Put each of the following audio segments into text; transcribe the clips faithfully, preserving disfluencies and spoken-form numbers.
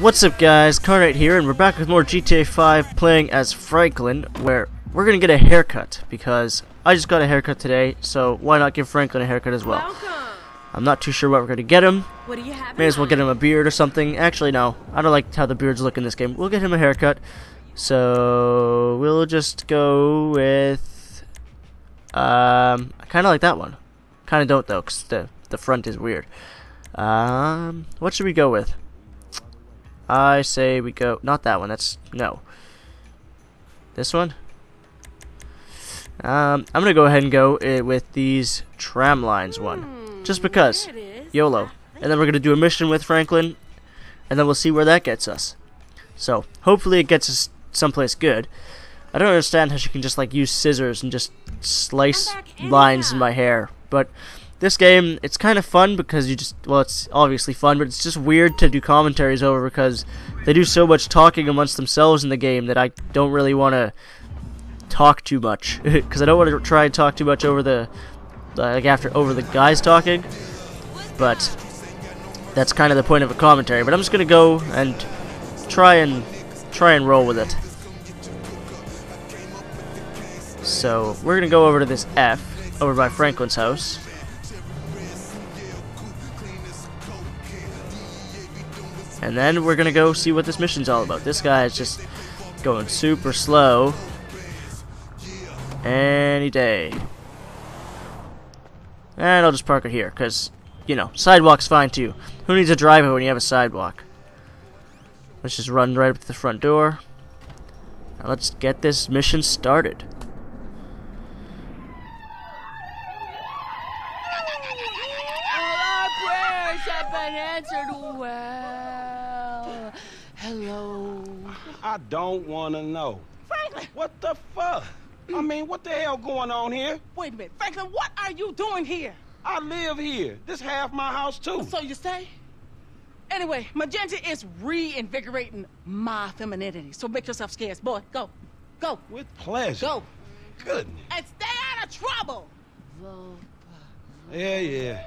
What's up guys, Carnate here, and we're back with more G T A five playing as Franklin, where we're gonna get a haircut, because I just got a haircut today, so why not give Franklin a haircut as well? Welcome. I'm not too sure what we're gonna get him. What do you have? May as well get him a beard or something. Actually no, I don't like how the beards look in this game. We'll get him a haircut, so we'll just go with, um, I kinda like that one. Kinda don't though, because the, the front is weird. Um, what should we go with? I say we go, not that one, that's, no. This one? Um, I'm gonna go ahead and go uh, with these tram lines one. Just because. YOLO. And then we're gonna do a mission with Franklin, and then we'll see where that gets us. So, hopefully it gets us someplace good. I don't understand how she can just, like, use scissors and just slice lines in my hair, but this game, it's kind of fun because you just, well, it's obviously fun, but it's just weird to do commentaries over because they do so much talking amongst themselves in the game that I don't really want to talk too much because I don't want to try and talk too much over the, like, after over the guys talking, but that's kind of the point of a commentary. But I'm just gonna go and try and try and roll with it. So we're gonna go over to this F over by Franklin's house. And then we're gonna go see what this mission's all about. This guy is just going super slow any day. And I'll just park it here, because, you know, sidewalk's fine too. Who needs a driveway when you have a sidewalk? Let's just run right up to the front door. Now let's get this mission started. All prayers have been answered well. Hello. I don't want to know. Franklin! What the fuck? I mean, what the hell going on here? Wait a minute. Franklin, what are you doing here? I live here. This half my house, too. So you say? Anyway, Magenta is reinvigorating my femininity, so make yourself scarce. Boy, go. Go. With pleasure. Go. Goodness. And stay out of trouble. Yeah, yeah.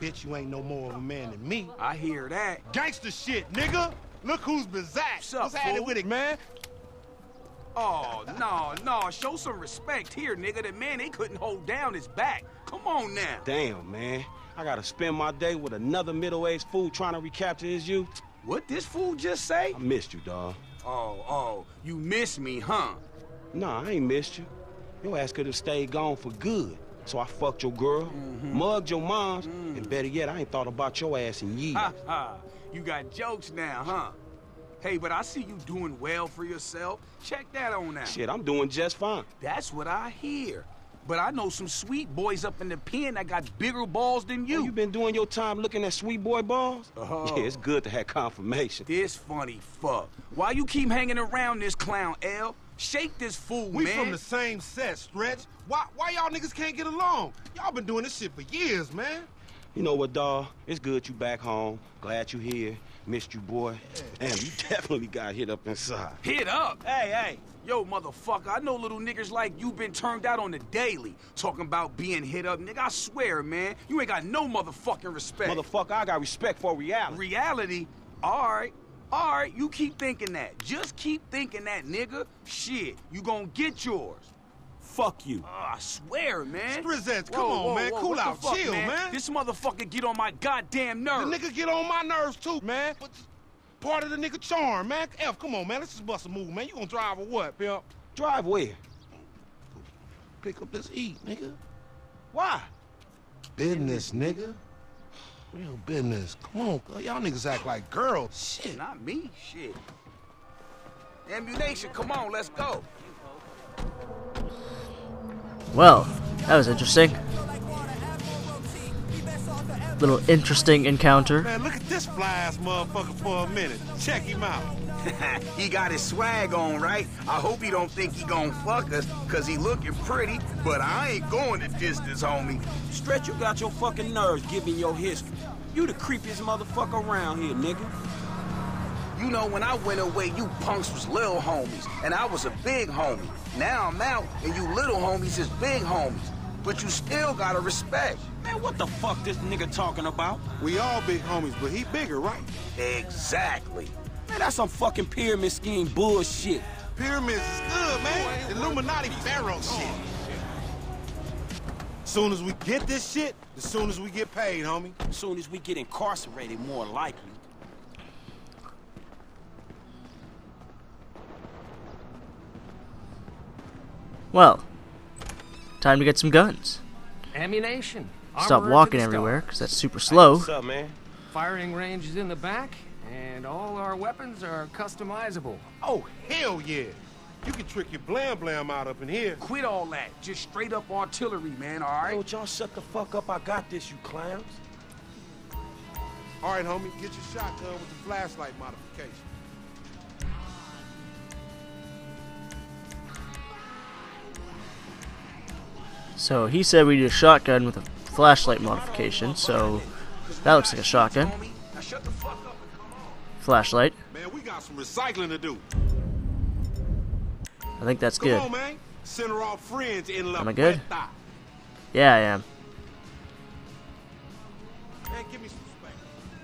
Bitch, you ain't no more of a man than me. I hear that. Gangster shit, nigga. Look who's bizarre. What's happening with it, man? Oh, no, no. Show some respect here, nigga. That man, they couldn't hold down his back. Come on now. Damn, man. I gotta spend my day with another middle-aged fool trying to recapture his youth. What this fool just say? I missed you, dawg. Oh, oh. You missed me, huh? Nah, I ain't missed you. Your ass could have stayed gone for good. So I fucked your girl, mm-hmm. mugged your moms, mm. and better yet, I ain't thought about your ass in years. Ha ha, you got jokes now, huh? Hey, but I see you doing well for yourself. Check that on out. Shit, I'm doing just fine. That's what I hear. But I know some sweet boys up in the pen that got bigger balls than you. Oh, you been doing your time looking at sweet boy balls? Oh. Yeah, it's good to have confirmation. This funny fuck. Why you keep hanging around this clown, L? Shake this fool, we man. We from the same set, Stretch. Why why y'all niggas can't get along? Y'all been doing this shit for years, man. You know what, dawg? It's good you back home. Glad you here. Missed you, boy. Yeah. Damn, you definitely got hit up inside. Hit up? Hey, hey. Yo, motherfucker, I know little niggas like you been turned out on the daily. Talking about being hit up, nigga, I swear, man. You ain't got no motherfucking respect. Motherfucker, I got respect for reality. Reality? All right. All right, you keep thinking that. Just keep thinking that, nigga. Shit, you gonna get yours. Fuck you. Uh, I swear, man. Strizette, come whoa, on, whoa, man. Whoa, cool out. Fuck, chill, man? man. This motherfucker get on my goddamn nerves. The nigga get on my nerves, too, man. But part of the nigga charm, man. F, come on, man. Let's just bust a move, man. You gonna drive or what, pimp? Drive where? Pick up this E, nigga. Why? Business, nigga. Real business. Come on, y'all niggas act like girls. Shit. Not me. Shit. Ammunation, come on, let's go. Well, that was interesting. Little interesting encounter. Man, look at this fly-ass motherfucker for a minute. Check him out. He got his swag on, right? I hope he don't think he gon' fuck us, cause he looking pretty, but I ain't going to distance, homie. Stretch, you got your fucking nerves giving your history. You the creepiest motherfucker around here, nigga. You know, when I went away, you punks was little homies, and I was a big homie. Now I'm out, and you little homies is big homies. but you still gotta respect. Man, what the fuck this nigga talking about? We all big homies, but he bigger, right? Exactly. Man, that's some fucking pyramid scheme bullshit. Pyramids is good, man. Illuminati pharaoh shit. Soon as we get this shit, as soon as we get paid, homie. As soon as we get incarcerated, more likely. Well, time to get some guns. Ammunition. Stop walking everywhere, because that's super slow. What's up, man? Firing range is in the back, and all our weapons are customizable. Oh, hell yeah. You can trick your blam-blam out up in here. Quit all that. Just straight up artillery, man, all right? Don't y'all shut the fuck up. I got this, you clowns. All right, homie, get your shotgun with the flashlight modification. So he said we need a shotgun with a flashlight modification, so that looks like a shotgun. Flashlight. Man, we got some recycling to do. I think that's good. Am I good? Yeah, I am.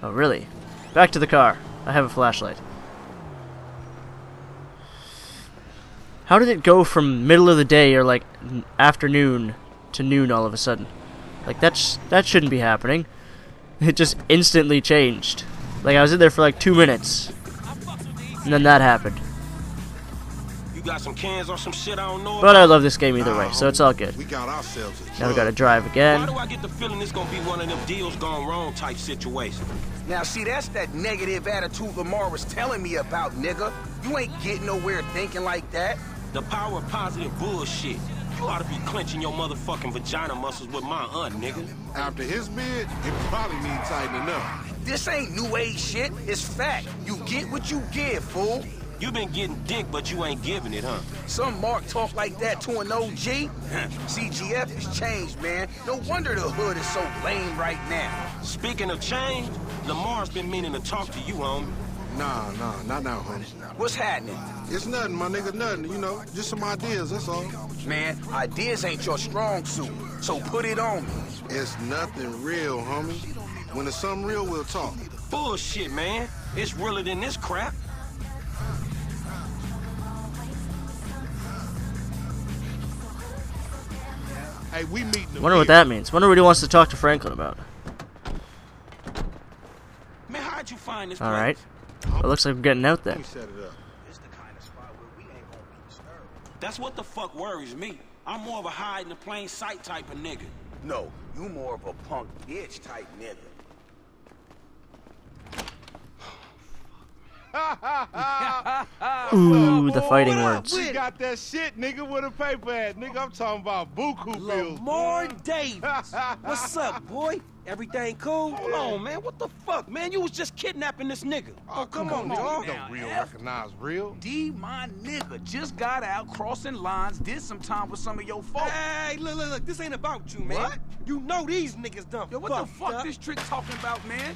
Oh, really? Back to the car. I have a flashlight. How did it go from middle of the day or like afternoon to noon all of a sudden? Like that's that shouldn't be happening. It just instantly changed. Like I was in there for like two minutes, and then that happened. Got some cans or some shit I don't know. But I love this game either way, so it's all good. We got ourselves a now we gotta drive again. Why do I get the feeling this gonna be one of them deals gone wrong type situation? Now see, that's that negative attitude Lamar was telling me about, nigga. You ain't getting nowhere thinking like that. The power of positive bullshit. You ought to be clenching your motherfucking vagina muscles with my aunt, nigga. After his bid, it probably needs tightening up. This ain't new age shit. It's fact. You get what you give, fool. You been getting dick, but you ain't giving it, huh? Some mark talk like that to an O G? C G F has changed, man. No wonder the hood is so lame right now. Speaking of change, Lamar's been meaning to talk to you, homie. Nah, nah, not now, homie. What's happening? It's nothing, my nigga, nothing. You know, just some ideas, that's all. Man, ideas ain't your strong suit, so put it on me. It's nothing real, homie. When it's something real, we'll talk. Bullshit, man. It's realer than this crap. Hey, we meet in the wonder what that means. Wonder what he wants to talk to Franklin about. Man, how'd you find this place? All right. Well, it looks like we're getting out there. That's what the fuck worries me. I'm more of a hide in the plain sight type of nigga. No, you more of a punk bitch type nigga. Ooh, the fighting words. We got that shit, nigga, with a paper at. Nigga, I'm talking about buku bills. Lamar Davis. What's up, boy? Everything cool? Hold on, man. What the fuck, man? You was just kidnapping this nigga. Oh, oh come, come on, dog. Don't real recognize real. D, my nigga, just got out crossing lines, did some time with some of your folks. Hey, look, look, look. This ain't about you, man. What? You know these niggas dumb. Yo, what the fuck this trick talking about, man?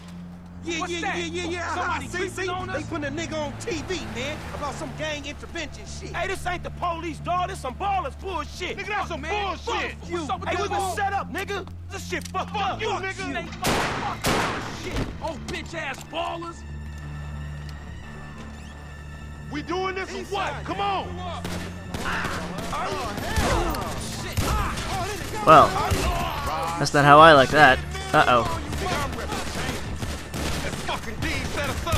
Yeah, What's yeah, that? yeah, yeah, yeah. Somebody see, see, on us? They putting a nigga on T V, man, about some gang intervention shit. Hey, this ain't the police, dog. This some ballers bullshit. Nigga, that's some man. bullshit. Fuck you. Hey, you was set up, nigga. This shit fucked fuck up. You, fuck nigga. You. They fuck, fuck shit. Oh, bitch-ass ballers. We doing this East or what? Side, Come man. on. Ah. Oh, oh, shit. Ah. Well, oh, that's not how I like that. Uh-oh.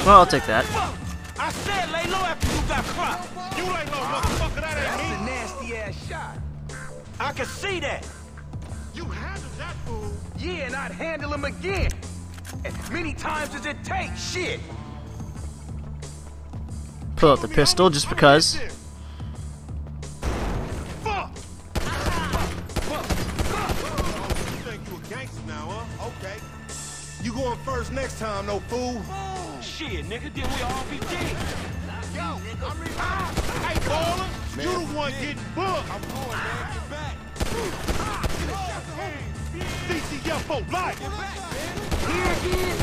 Well, I'll take that. I said lay low after you got caught. You lay low, motherfucker. That ain't me. That's a nasty ass shot. I can see that. You handled that fool. Yeah, and I'd handle him again. As many times as it takes. Shit. Pull out the pistol just because. Fuck. Oh, you think you a gangster now, huh? Okay. You going first next time, no fool. Shit, nigga, then we all be dead. Yo, I'm re- ah, hey, baller, man, you the one getting booked. I'm going, man, get back. Ah, C C F for life. Here again.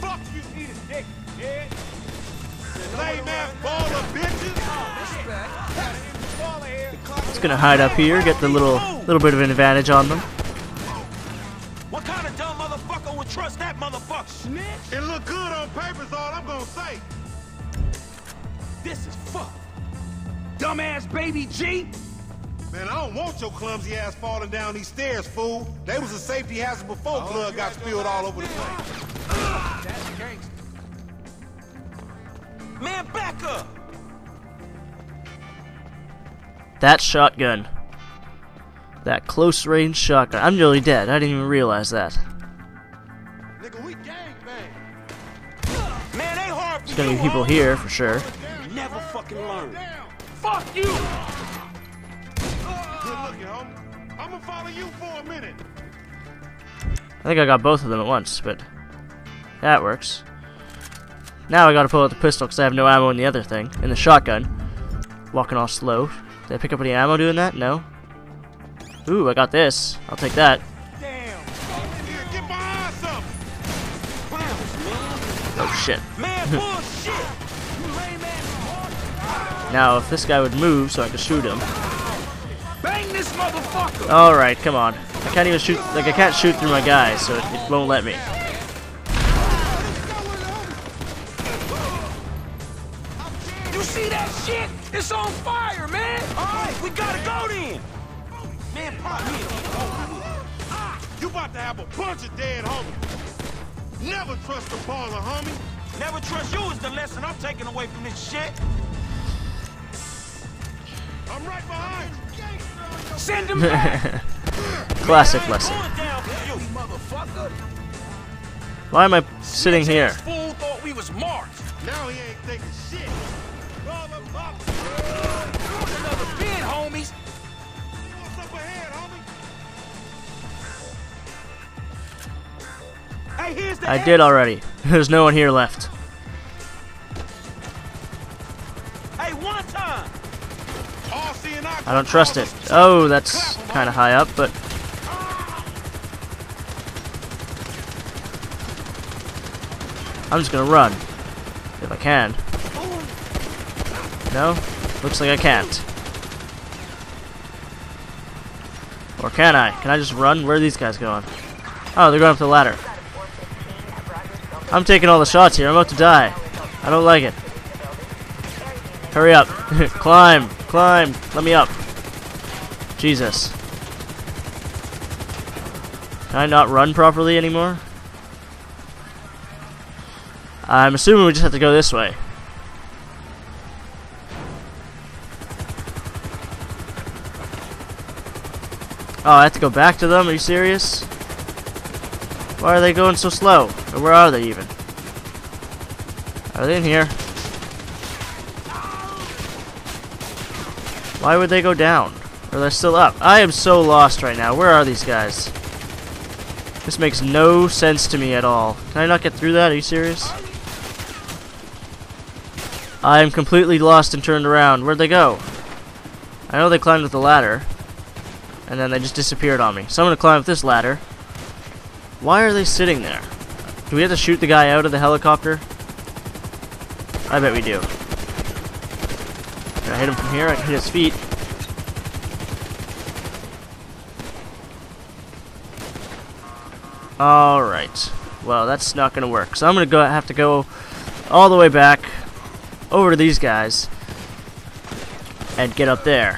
Fuck you, eat a dick, head. Lame ass baller, bitches. Respect. It's gonna hide up here, get the little little bit of an advantage on them. What kind of dumb motherfucker would trust that motherfucker? It look good on paper's all I'm gonna say. This is fucked. Dumbass baby G. Man, I don't want your clumsy ass falling down these stairs, fool. They was a safety hazard before oh, blood got spilled all over the place. That's gangster. Man, back up. That shotgun. That close range shotgun. I'm nearly dead. I didn't even realize that. Nigga, we gang bang. Man, they hard. There's gonna be people here for sure. You never fucking learn. Fuck you. I'm gonna follow you for a minute. I think I got both of them at once, but that works. Now I gotta pull out the pistol because I have no ammo in the other thing, in the shotgun. Walking all slow. Did I pick up any ammo doing that? No. Ooh, I got this. I'll take that. Damn. Get behind something. Oh shit. Man, bullshit. Now if this guy would move so I could shoot him. Bang this motherfucker! Alright, come on. I can't even shoot, like I can't shoot through my guys, so it, it won't let me. You see that shit? It's on fire, man! Alright, we gotta go then! Man, pop me! You about to have a bunch of dead homies! Never trust the baller, homie! Never trust you is the lesson I'm taking away from this shit! I'm right behind you! Send him back. Classic lesson. Why am I sitting here? I did already. There's no one here left. I don't trust it. Oh, that's kind of high up, but... I'm just gonna run. If I can. No? Looks like I can't. Or can I? Can I just run? Where are these guys going? Oh, they're going up the ladder. I'm taking all the shots here. I'm about to die. I don't like it. Hurry up. Climb. Climb! Let me up. Jesus. Can I not run properly anymore? I'm assuming we just have to go this way. Oh, I have to go back to them? Are you serious? Why are they going so slow? Or where are they even? Are they in here? Why would they go down? Or they're still up? I am so lost right now. Where are these guys? This makes no sense to me at all. Can I not get through that? Are you serious? I am completely lost and turned around. Where'd they go? I know they climbed up the ladder. And then they just disappeared on me. So I'm gonna climb up this ladder. Why are they sitting there? Do we have to shoot the guy out of the helicopter? I bet we do. Can I hit him from here? I can hit his feet. Alright. Well, that's not going to work. So I'm going to go have to go all the way back over to these guys and get up there.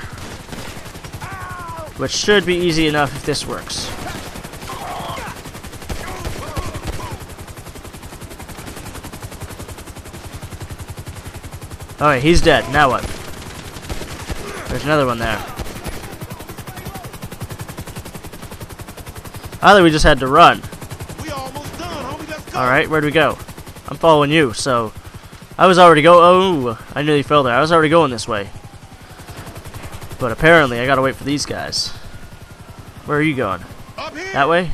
Which should be easy enough if this works. Alright, he's dead. Now what? There's another one there. Either we just had to run. Alright, where'd we go? I'm following you, so... I was already go- oh, I nearly fell there. I was already going this way. But apparently, I gotta wait for these guys. Where are you going? That way?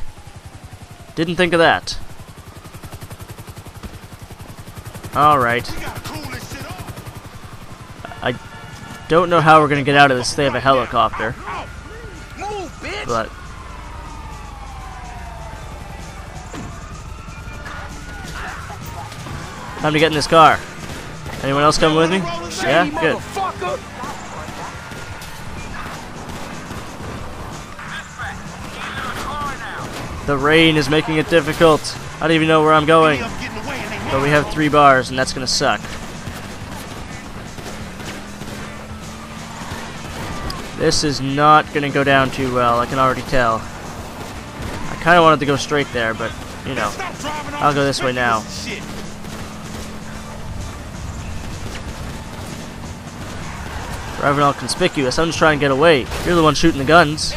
Didn't think of that. Alright. I... don't know how we're gonna get out of this. They have a helicopter, but time to get in this car. Anyone else coming with me? Yeah, good. The rain is making it difficult. I don't even know where I'm going. But we have three bars, and that's gonna suck. This is not gonna go down too well, I can already tell. I kinda wanted to go straight there, but, you know, I'll go this way now. Driving all conspicuous, I'm just trying to get away. You're the one shooting the guns.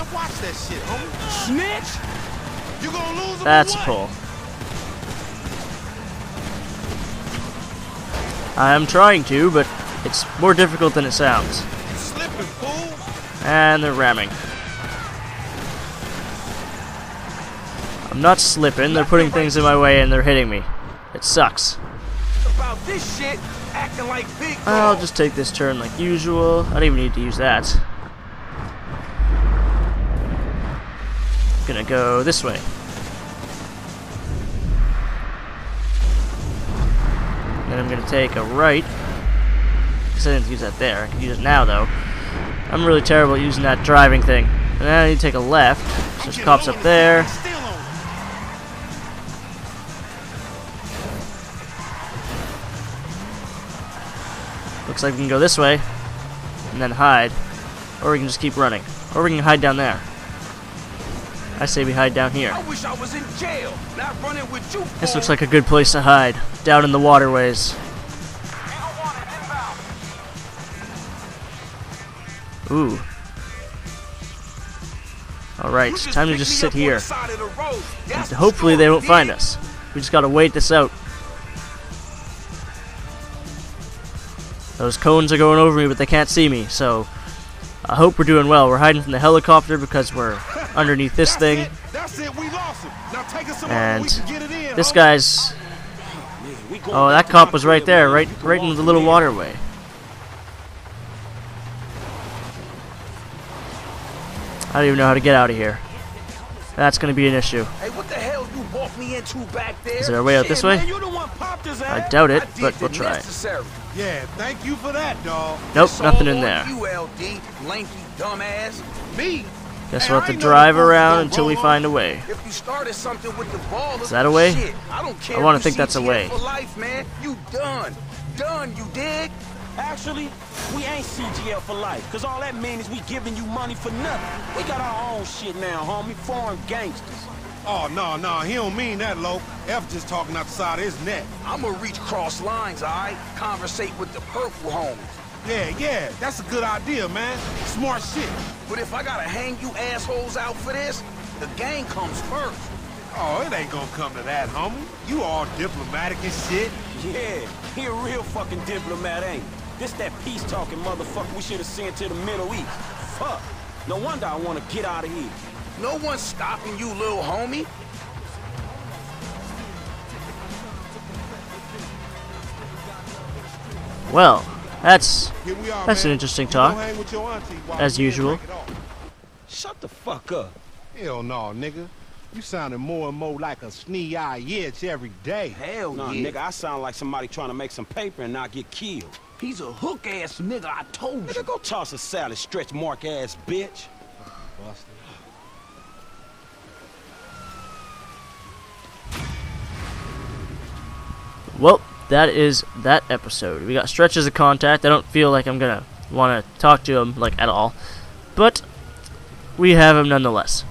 That's a pull. I'm trying to, but it's more difficult than it sounds. And they're ramming. I'm not slipping, they're putting things in my way and they're hitting me. It sucks. About this shit, acting like big I'll just take this turn like usual. I don't even need to use that. I'm gonna go this way. And I'm gonna take a right. Because I didn't use that there. I could use it now though. I'm really terrible at using that driving thing. And then I need to take a left. So there's cops up there. Looks like we can go this way. And then hide. Or we can just keep running. Or we can hide down there. I say we hide down here. I wish I was in jail, not running with you. This looks like a good place to hide. Down in the waterways. Ooh. Alright, time to just sit here. And hopefully they won't find us. We just gotta wait this out. Those cones are going over me, but they can't see me, so I hope we're doing well. We're hiding from the helicopter because we're underneath this thing. And this guy's... Oh, that cop was right there, right, right in the little waterway. I don't even know how to get out of here. That's going to be an issue. Hey, what the hell you walked me into back there? Is there a way out this way? I doubt it, but we'll try. Yeah, thank you for that, dog. Nope, nothing in there. Guess we'll have to drive around until we find a way. Is that a way? I want to think that's a way. Actually, we ain't C G L for life, because all that means is we giving you money for nothing. We got our own shit now, homie. Foreign gangsters. Oh, no, no, he don't mean that, Lo. F just talking outside his neck. I'm gonna reach cross lines, all right? Conversate with the purple homies. Yeah, yeah, that's a good idea, man. Smart shit. But if I gotta hang you assholes out for this, the gang comes first. Oh, it ain't gonna come to that, homie. You all diplomatic and shit. Yeah, he a real fucking diplomat, ain't he? This that peace-talking motherfucker we should have sent to the Middle East. Fuck. No wonder I want to get out of here. No one's stopping you, little homie. Well, that's are, that's man. An interesting talk, as usual. Shut the fuck up. Hell no, nigga. You sounding more and more like a snee-eye yitch every day. Hell no, yeah. Nigga. I sound like somebody trying to make some paper and not get killed. He's a hook-ass nigga, I told you. Nigga, go toss a salad, stretch mark-ass bitch. Busted. Well, that is that episode. We got Stretch as a contact. I don't feel like I'm gonna want to talk to him, like, at all. But we have him nonetheless.